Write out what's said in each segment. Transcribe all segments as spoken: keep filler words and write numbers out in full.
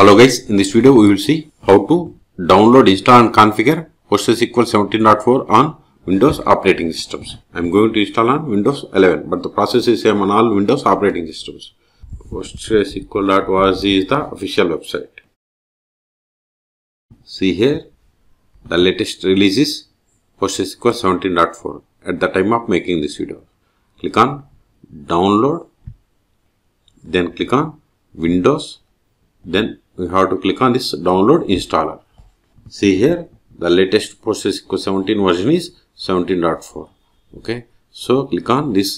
Hello guys, in this video we will see how to download, install and configure PostgreSQL seventeen point four on Windows operating systems. I am going to install on Windows eleven, but the process is same on all Windows operating systems. PostgreSQL dot org is the official website. See here, the latest release is PostgreSQL seventeen point four at the time of making this video. Click on download, then click on Windows, then we have to click on this download installer. See here, the latest PostgreSQL seventeen version is seventeen point four. Okay, so click on this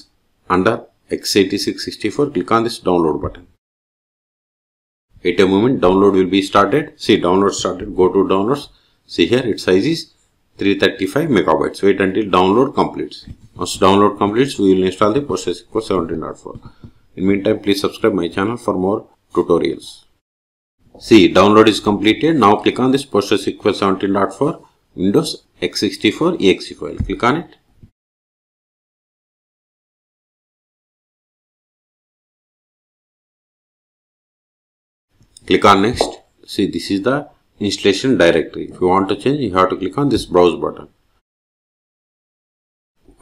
under x eighty-six sixty-four, click on this download button. At a moment, download will be started. See, download started. Go to downloads. See here, its size is three thirty-five megabytes. Wait until download completes. Once download completes, we will install the PostgreSQL seventeen point four. In meantime, please subscribe my channel for more tutorials. See, download is completed. Now click on this PostgreSQL seventeen point four Windows x sixty-four E X E file. Click on it. Click on next. See, this is the installation directory. If you want to change, you have to click on this browse button.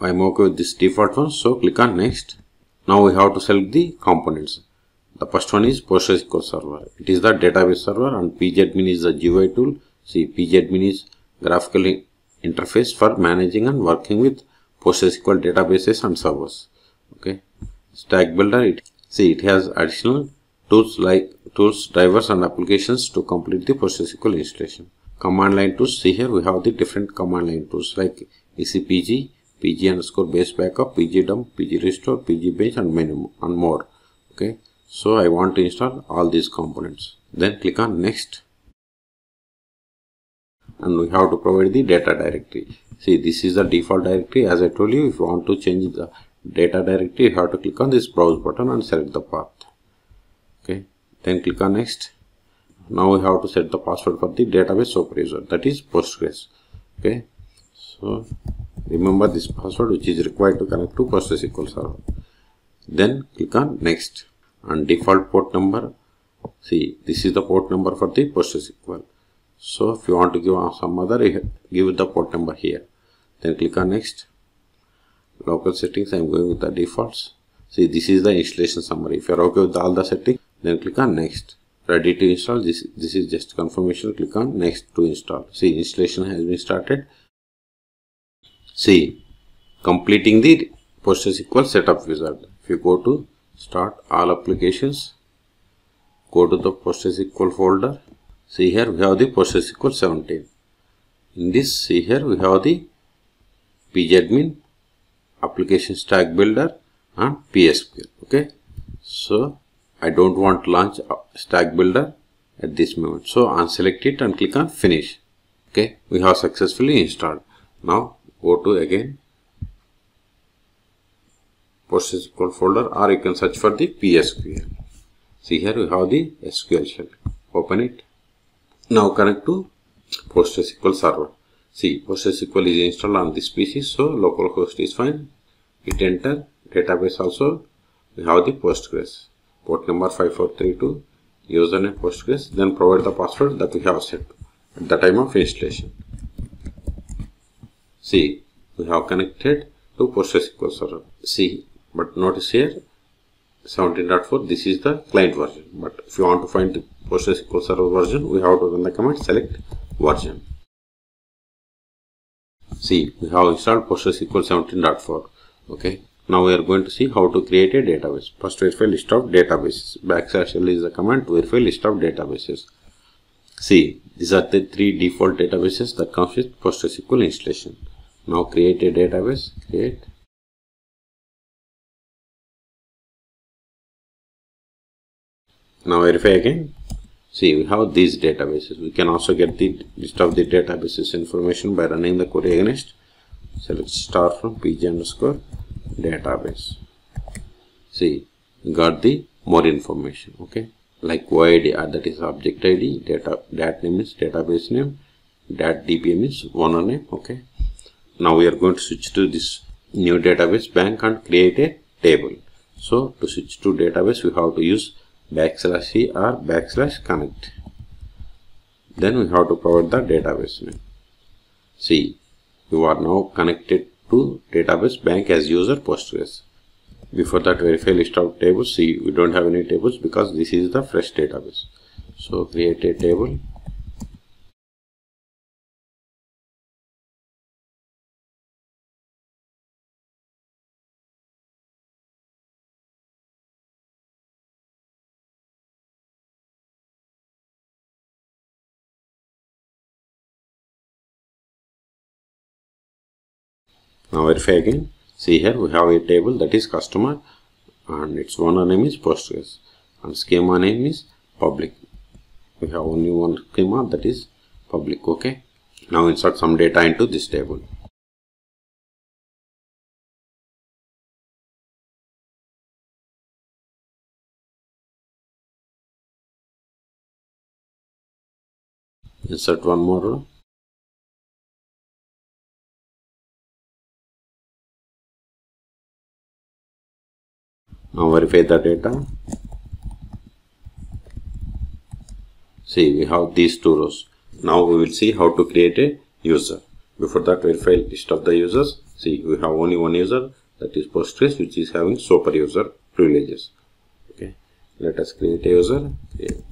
I am okay with this default one, so click on next. Now we have to select the components. The first one is PostgreSQL server. It is the database server and pgAdmin is the G U I tool. See, pgAdmin is graphical interface for managing and working with PostgreSQL databases and servers. Okay. Stack builder, it see it has additional tools like tools, drivers and applications to complete the PostgreSQL installation. Command line tools, see here we have the different command line tools like ecpg, pg_base_backup, pg_dump, pg_restore, pg_bench and many and more. Okay. So I want to install all these components. Then click on next. And we have to provide the data directory. See, this is the default directory. As I told you, if you want to change the data directory, you have to click on this browse button and select the path. Okay. Then click on next. Now we have to set the password for the database operator, that is Postgres. Okay. So remember this password which is required to connect to PostgreSQL server. Then click on next. And default port number, see, this is the port number for the PostgreSQL. So if you want to give some other, give the port number here. Then click on next. Local settings, I am going with the defaults. See, this is the installation summary. If you are okay with all the settings, then click on next. Ready to install, this this is just confirmation. Click on next to install. See, installation has been started. See, completing the PostgreSQL setup wizard. If you go to Start all applications, go to the PostgreSQL folder. See here we have the PostgreSQL seventeen. In this, see here we have the pgAdmin, application stack builder and psql. Okay, so I don't want to launch stack builder at this moment. So unselect it and click on finish. Okay, we have successfully installed. Now go to again PostgreSQL folder, or you can search for the psql. See here we have the S Q L shell. Open it. Now connect to PostgreSQL server. See, PostgreSQL is installed on this P C, so localhost is fine. Hit enter. Database also we have the Postgres. Port number five four three two. Username Postgres. Then provide the password that we have set at the time of installation. See, we have connected to PostgreSQL server. See. But notice here, seventeen point four, this is the client version. But if you want to find the PostgreSQL server version, we have to run the command select version. See, we have installed PostgreSQL seventeen point four. Okay. Now we are going to see how to create a database. First, verify list of databases. Backslash L is the command to verify list of databases. See, these are the three default databases that comes with PostgreSQL installation. Now create a database. Create. Now verify again. See, we have these databases. We can also get the list of the databases information by running the query against. Select star from pg underscore database. See, got the more information. Okay, like O I D, that is object I D, data dat name is database name, dat D B M is owner name. Okay. Now we are going to switch to this new database bank and create a table. So to switch to database, we have to use backslash c or backslash connect. Then we have to provide the database name. See, you are now connected to database bank as user Postgres. Before that, verify list of tables. See, we don't have any tables because this is the fresh database. So create a table. Now verify again. See, here we have a table that is customer and its owner name is Postgres and schema name is public. We have only one schema, that is public. Okay. Now insert some data into this table. Insert one more row. Now verify the data. See, we have these two rows. Now we will see how to create a user. Before that, verify list of the users. See, we have only one user, that is Postgres, which is having super user privileges. Okay, let us create a user. Create.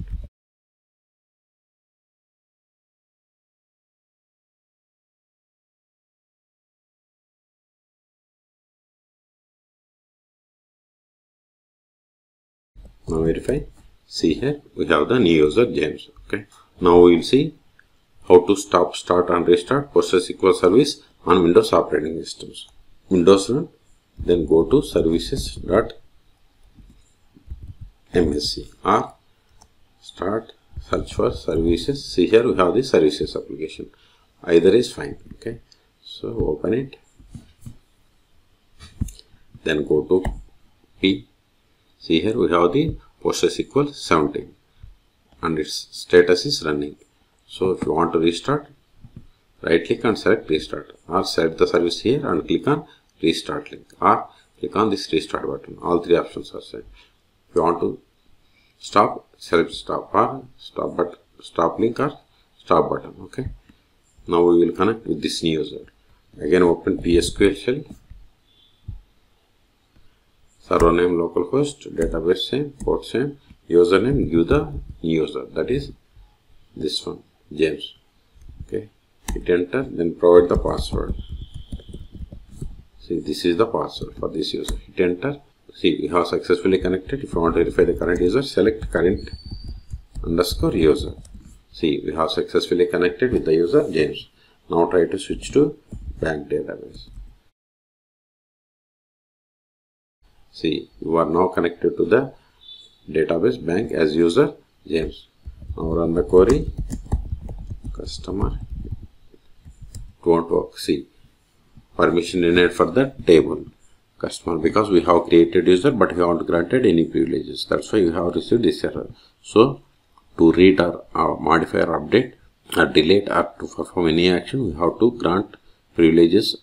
Now verify. See, here we have the new user James. Okay. Now we will see how to stop, start and restart PostgreSQL service on Windows operating systems. Windows run, then go to services dot M S C or start, search for services. See, here we have the services application. Either is fine. Okay. So open it. Then go to P. See, here we have the PostgreSQL seventeen and its status is running. So if you want to restart, right click and select restart, or select the service here and click on restart link, or click on this restart button. All three options are set. If you want to stop, select stop or stop button, stop link or stop button. Okay. Now we will connect with this new user. Again open P S Q L shell. Server name localhost, database same, port same, username, give the user, that is this one, James. Okay, hit enter, then provide the password. See, this is the password for this user. Hit enter. See, we have successfully connected. If you want to verify the current user, select current underscore user. See, we have successfully connected with the user James. Now try to switch to bank database. See, you are now connected to the database bank as user James. Now run the query. Customer. It won't work. See, permission needed for the table. Customer, because we have created user but we haven't granted any privileges. That's why you have received this error. So, to read or uh, modify or update or delete or to perform any action, we have to grant privileges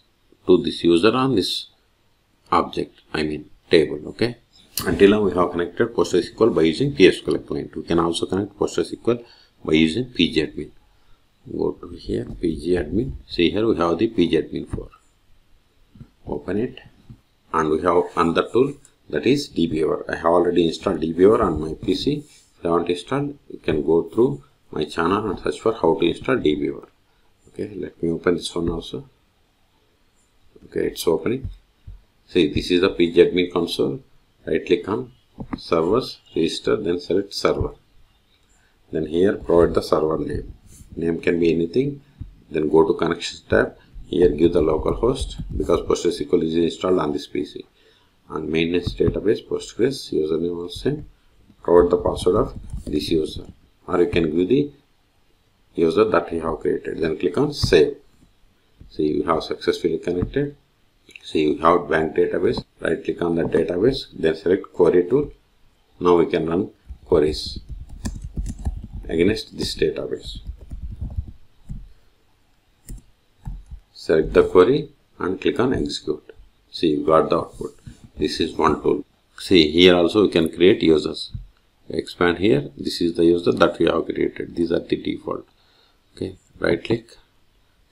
to this user on this object. I mean. Table. Okay, until now we have connected PostgreSQL by using P S Q L client. We can also connect PostgreSQL by using pgAdmin. Go to here, pgAdmin. See, here we have the pgAdmin four. Open it, and we have another tool, that is DBeaver. I have already installed DBeaver on my P C. If you haven't installed, you can go through my channel and search for how to install DBeaver. Okay, let me open this one also. Okay, it's opening. See, this is the pgAdmin console. Right click on servers, register, then select server. Then here provide the server name. Name can be anything. Then go to connections tab. Here give the local host because PostgreSQL is installed on this P C. And maintenance database Postgres, username also same. Provide the password of this user. Or you can give the user that we have created. Then click on save. See, you have successfully connected. See, you have bank database. Right click on the database, then select query tool. Now we can run queries against this database. Select the query and click on execute. See, you got the output. This is one tool. See, here also we can create users. Expand here. This is the user that we have created. These are the default. Okay, right click,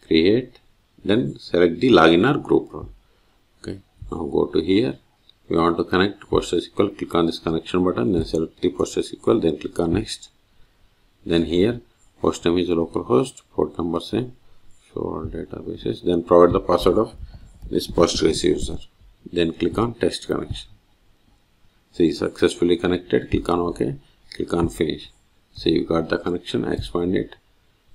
create, then select the login or group role. Okay, now go to here. We want to connect to PostgreSQL, click on this connection button, then select the PostgreSQL, then click on next. Then here, host name is localhost, port number same, show all databases, then provide the password of this Postgres user. Then click on test connection. See, successfully connected, click on OK, click on finish. See, you got the connection, expand it,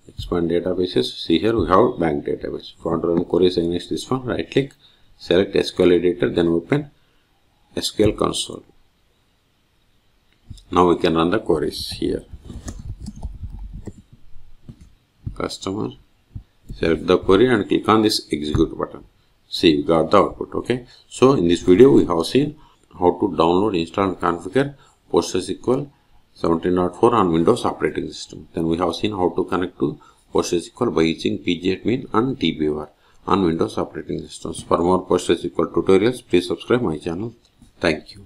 expand databases. See here, we have bank database. If you want to run queries against this one, right click, select S Q L editor, then open S Q L console. Now we can run the queries here. Customer, select the query and click on this execute button. See, we got the output. Okay, so in this video we have seen how to download, install and configure PostgreSQL seventeen point four on Windows operating system. Then we have seen how to connect to PostgreSQL by using pgAdmin and DBeaver on Windows operating systems. For more PostgreSQL tutorials, please subscribe my channel. Thank you.